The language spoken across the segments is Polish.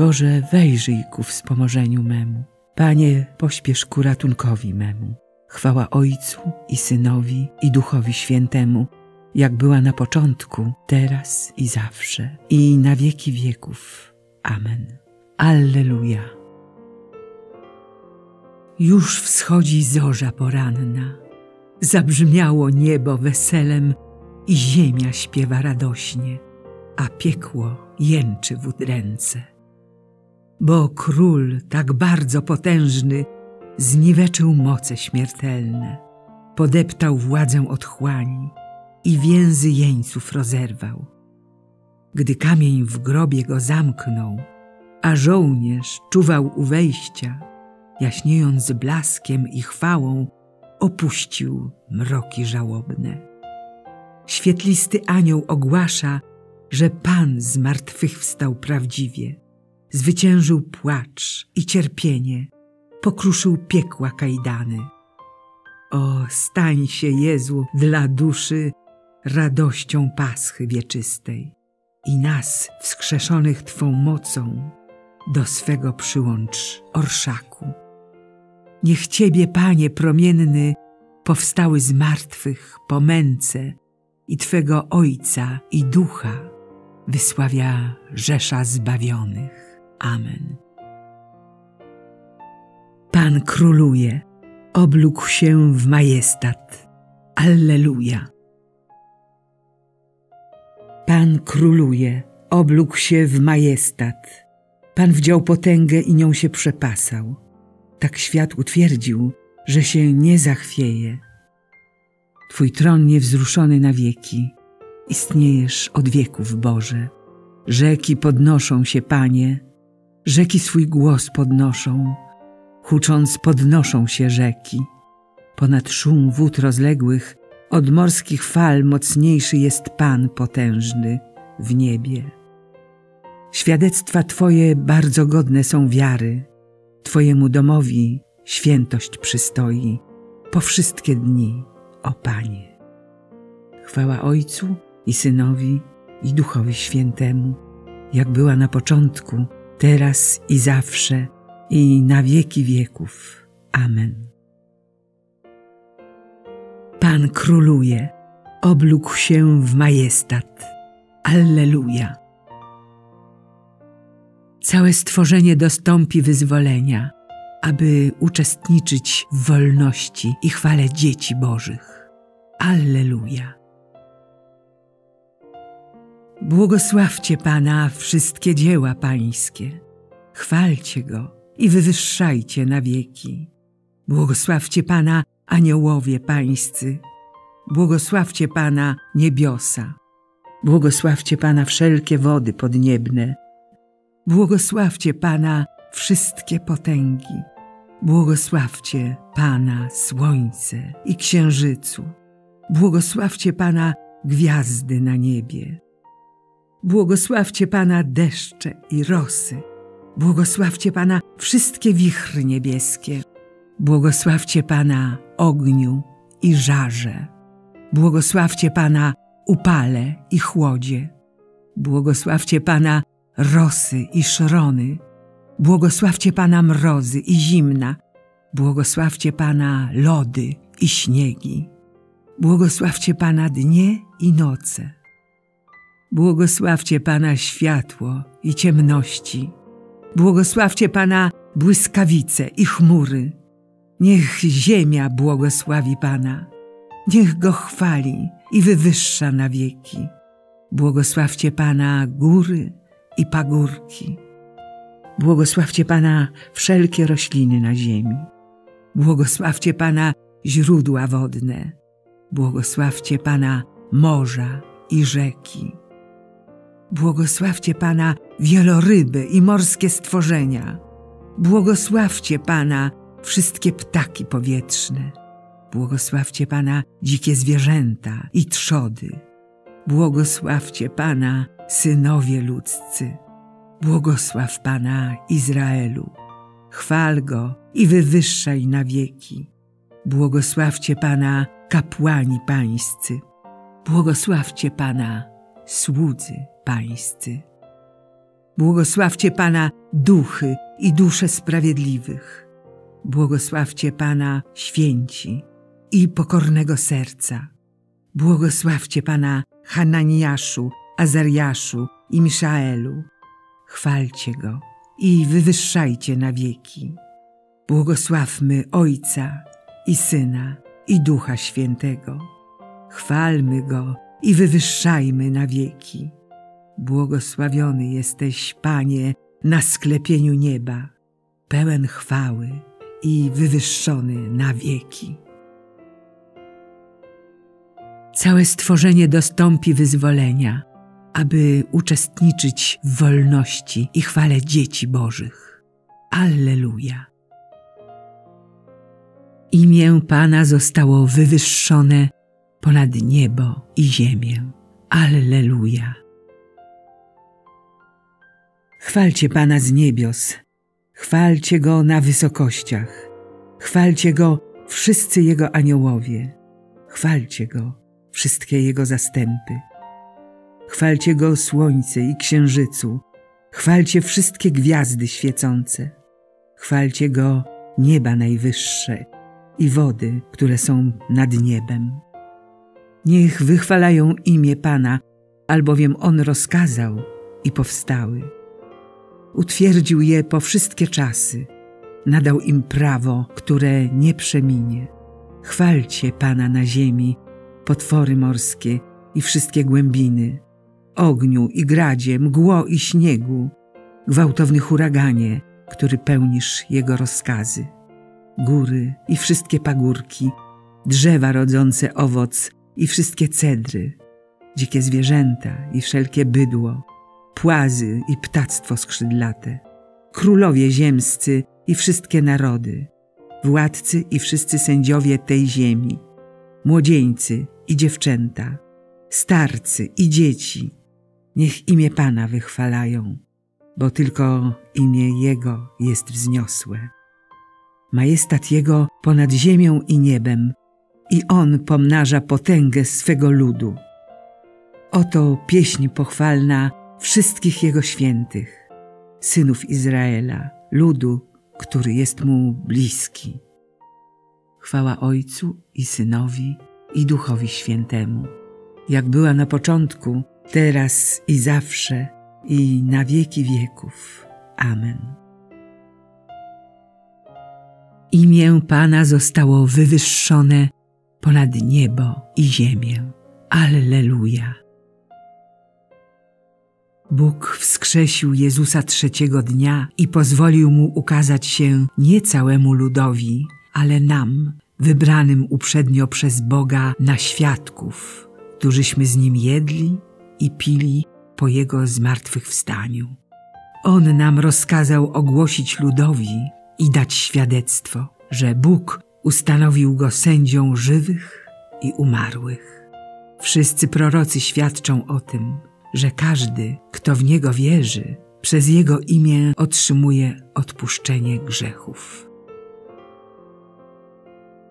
Boże, wejrzyj ku wspomożeniu memu. Panie, pośpiesz ku ratunkowi memu. Chwała Ojcu i Synowi, i Duchowi Świętemu, jak była na początku, teraz i zawsze, i na wieki wieków. Amen. Alleluja. Już wschodzi zorza poranna. Zabrzmiało niebo weselem i ziemia śpiewa radośnie, a piekło jęczy w udręce. Bo król tak bardzo potężny zniweczył moce śmiertelne, podeptał władzę otchłani i więzy jeńców rozerwał. Gdy kamień w grobie go zamknął, a żołnierz czuwał u wejścia, jaśniejąc blaskiem i chwałą, opuścił mroki żałobne. Świetlisty anioł ogłasza, że Pan z martwych wstał prawdziwie, zwyciężył płacz i cierpienie, pokruszył piekła kajdany. O, stań się, Jezu, dla duszy radością Paschy wieczystej i nas, wskrzeszonych Twą mocą, do swego przyłącz orszaku. Niech Ciebie, Panie promienny, powstały z martwych po męce i Twego Ojca i Ducha wysławia rzesza zbawionych. Amen. Pan króluje, obłókł się w majestat. Alleluja. Pan króluje, obłókł się w majestat. Pan wziął potęgę i nią się przepasał. Tak świat utwierdził, że się nie zachwieje. Twój tron niewzruszony na wieki, istniejesz od wieków, Boże. Rzeki podnoszą się, Panie, rzeki swój głos podnoszą, hucząc podnoszą się rzeki. Ponad szum wód rozległych, od morskich fal mocniejszy jest Pan potężny w niebie. Świadectwa Twoje bardzo godne są wiary, Twojemu domowi świętość przystoi po wszystkie dni, o Panie. Chwała Ojcu i Synowi, i Duchowi Świętemu, jak była na początku, teraz i zawsze, i na wieki wieków. Amen. Pan króluje, obłókł się w majestat. Alleluja. Całe stworzenie dostąpi wyzwolenia, aby uczestniczyć w wolności i chwale dzieci Bożych. Alleluja. Błogosławcie Pana wszystkie dzieła Pańskie. Chwalcie Go i wywyższajcie na wieki. Błogosławcie Pana, aniołowie Pańscy. Błogosławcie Pana, niebiosa. Błogosławcie Pana, wszelkie wody podniebne. Błogosławcie Pana, wszystkie potęgi. Błogosławcie Pana, słońce i księżycu. Błogosławcie Pana, gwiazdy na niebie. Błogosławcie Pana, deszcze i rosy. Błogosławcie Pana, wszystkie wichry niebieskie. Błogosławcie Pana, ogniu i żarze. Błogosławcie Pana, upale i chłodzie. Błogosławcie Pana, rosy i szrony. Błogosławcie Pana, mrozy i zimna. Błogosławcie Pana, lody i śniegi. Błogosławcie Pana, dnie i noce. Błogosławcie Pana, światło i ciemności. Błogosławcie Pana, błyskawice i chmury. Niech ziemia błogosławi Pana. Niech Go chwali i wywyższa na wieki. Błogosławcie Pana, góry i pagórki. Błogosławcie Pana, wszelkie rośliny na ziemi. Błogosławcie Pana, źródła wodne. Błogosławcie Pana, morza i rzeki. Błogosławcie Pana, wieloryby i morskie stworzenia. Błogosławcie Pana, wszystkie ptaki powietrzne. Błogosławcie Pana, dzikie zwierzęta i trzody. Błogosławcie Pana, synowie ludzcy. Błogosław Pana, Izraelu. Chwal Go i wywyższaj na wieki. Błogosławcie Pana, kapłani pańscy. Błogosławcie Pana, słudzy pańscy. Błogosławcie Pana duchy i dusze sprawiedliwych. Błogosławcie Pana święci i pokornego serca. Błogosławcie Pana Hananiaszu, Azariaszu i Miszaelu. Chwalcie Go i wywyższajcie na wieki. Błogosławmy Ojca i Syna i Ducha Świętego. Chwalmy Go i wywyższajmy na wieki. Błogosławiony jesteś, Panie, na sklepieniu nieba, pełen chwały i wywyższony na wieki. Całe stworzenie dostąpi wyzwolenia, aby uczestniczyć w wolności i chwale dzieci Bożych. Alleluja! Imię Pana zostało wywyższone ponad niebo i ziemię. Alleluja! Chwalcie Pana z niebios, chwalcie Go na wysokościach, chwalcie Go wszyscy Jego aniołowie, chwalcie Go wszystkie Jego zastępy, chwalcie Go słońce i księżycu, chwalcie wszystkie gwiazdy świecące, chwalcie Go nieba najwyższe i wody, które są nad niebem. Niech wychwalają imię Pana, albowiem On rozkazał i powstały. Utwierdził je po wszystkie czasy, nadał im prawo, które nie przeminie. Chwalcie Pana na ziemi, potwory morskie i wszystkie głębiny, ogniu i gradzie, mgło i śniegu, gwałtowny huraganie, który pełnisz Jego rozkazy. Góry i wszystkie pagórki, drzewa rodzące owoc i wszystkie cedry, dzikie zwierzęta i wszelkie bydło, płazy i ptactwo skrzydlate, królowie ziemscy i wszystkie narody, władcy i wszyscy sędziowie tej ziemi, młodzieńcy i dziewczęta, starcy i dzieci, niech imię Pana wychwalają, bo tylko imię Jego jest wzniosłe. Majestat Jego ponad ziemią i niebem, i On pomnaża potęgę swego ludu. Oto pieśń pochwalna wszystkich Jego świętych, synów Izraela, ludu, który jest Mu bliski. Chwała Ojcu i Synowi, i Duchowi Świętemu, jak była na początku, teraz i zawsze, i na wieki wieków. Amen. Imię Pana zostało wywyższone ponad niebo i ziemię. Alleluja! Bóg wskrzesił Jezusa trzeciego dnia i pozwolił Mu ukazać się nie całemu ludowi, ale nam, wybranym uprzednio przez Boga na świadków, którzyśmy z Nim jedli i pili po Jego zmartwychwstaniu. On nam rozkazał ogłosić ludowi i dać świadectwo, że Bóg ustanowił Go sędzią żywych i umarłych. Wszyscy prorocy świadczą o tym, że każdy, kto w Niego wierzy, przez Jego imię otrzymuje odpuszczenie grzechów.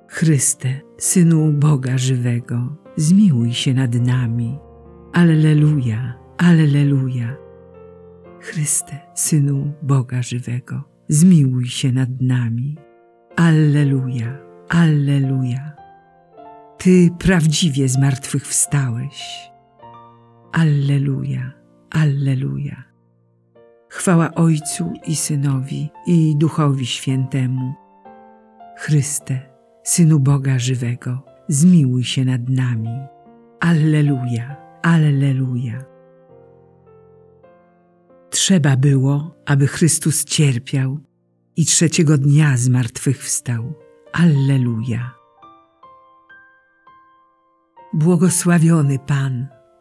Chryste, Synu Boga żywego, zmiłuj się nad nami. Alleluja, alleluja. Chryste, Synu Boga żywego, zmiłuj się nad nami. Alleluja, alleluja. Ty prawdziwie zmartwychwstałeś. Alleluja, alleluja. Chwała Ojcu i Synowi, i Duchowi Świętemu. Chryste, Synu Boga żywego, zmiłuj się nad nami. Alleluja, alleluja. Trzeba było, aby Chrystus cierpiał i trzeciego dnia zmartwychwstał. Alleluja. Błogosławiony Pan,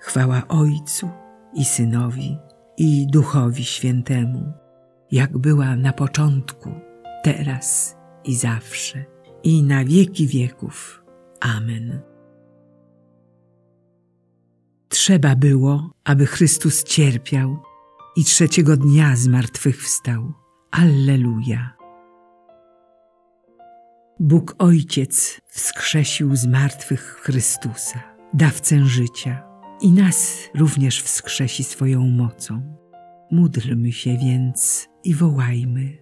Chwała Ojcu i Synowi, i Duchowi Świętemu, jak była na początku, teraz i zawsze, i na wieki wieków. Amen. Trzeba było, aby Chrystus cierpiał i trzeciego dnia zmartwychwstał. Alleluja! Bóg Ojciec wskrzesił z martwych Chrystusa, dawcę życia, i nas również wskrzesi swoją mocą. Módlmy się więc i wołajmy: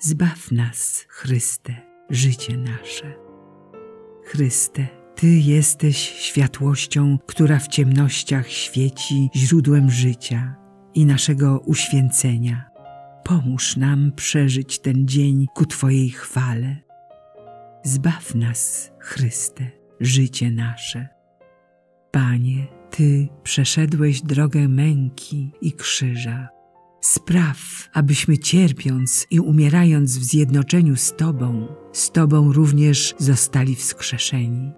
zbaw nas, Chryste, życie nasze. Chryste, Ty jesteś światłością, która w ciemnościach świeci, źródłem życia i naszego uświęcenia. Pomóż nam przeżyć ten dzień ku Twojej chwale. Zbaw nas, Chryste, życie nasze. Panie, Ty przeszedłeś drogę męki i krzyża. Spraw, abyśmy cierpiąc i umierając w zjednoczeniu z Tobą również zostali wskrzeszeni.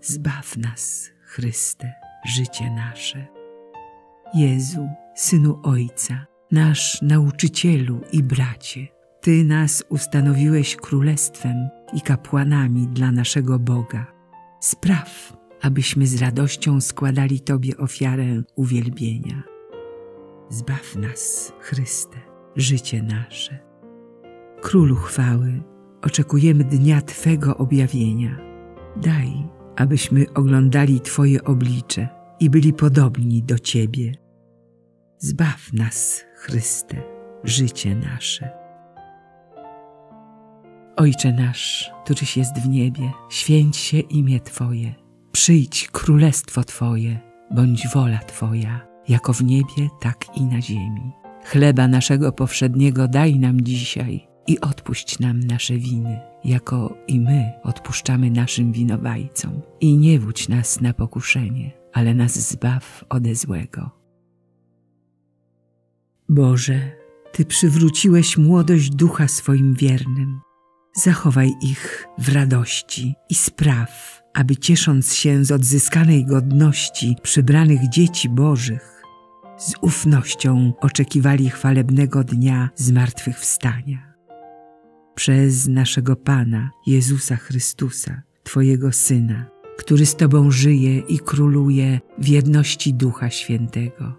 Zbaw nas, Chryste, życie nasze. Jezu, Synu Ojca, nasz nauczycielu i bracie, Ty nas ustanowiłeś królestwem i kapłanami dla naszego Boga. Spraw, abyśmy z radością składali Tobie ofiarę uwielbienia. Zbaw nas, Chryste, życie nasze. Królu chwały, oczekujemy dnia Twego objawienia. Daj, abyśmy oglądali Twoje oblicze i byli podobni do Ciebie. Zbaw nas, Chryste, życie nasze. Ojcze nasz, któryś jest w niebie, święć się imię Twoje. Przyjdź królestwo Twoje, bądź wola Twoja, jako w niebie, tak i na ziemi. Chleba naszego powszedniego daj nam dzisiaj i odpuść nam nasze winy, jako i my odpuszczamy naszym winowajcom. I nie wódź nas na pokuszenie, ale nas zbaw ode złego. Boże, Ty przywróciłeś młodość ducha swoim wiernym. Zachowaj ich w radości i spraw, aby ciesząc się z odzyskanej godności przybranych dzieci Bożych, z ufnością oczekiwali chwalebnego dnia zmartwychwstania. Przez naszego Pana Jezusa Chrystusa, Twojego Syna, który z Tobą żyje i króluje w jedności Ducha Świętego,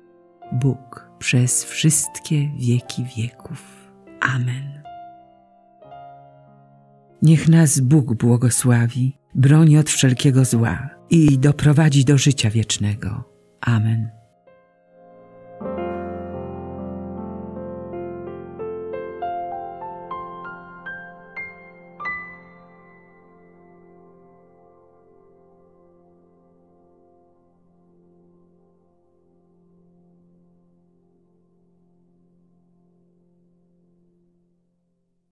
Bóg przez wszystkie wieki wieków. Amen. Niech nas Bóg błogosławi, broni od wszelkiego zła i doprowadzi do życia wiecznego. Amen.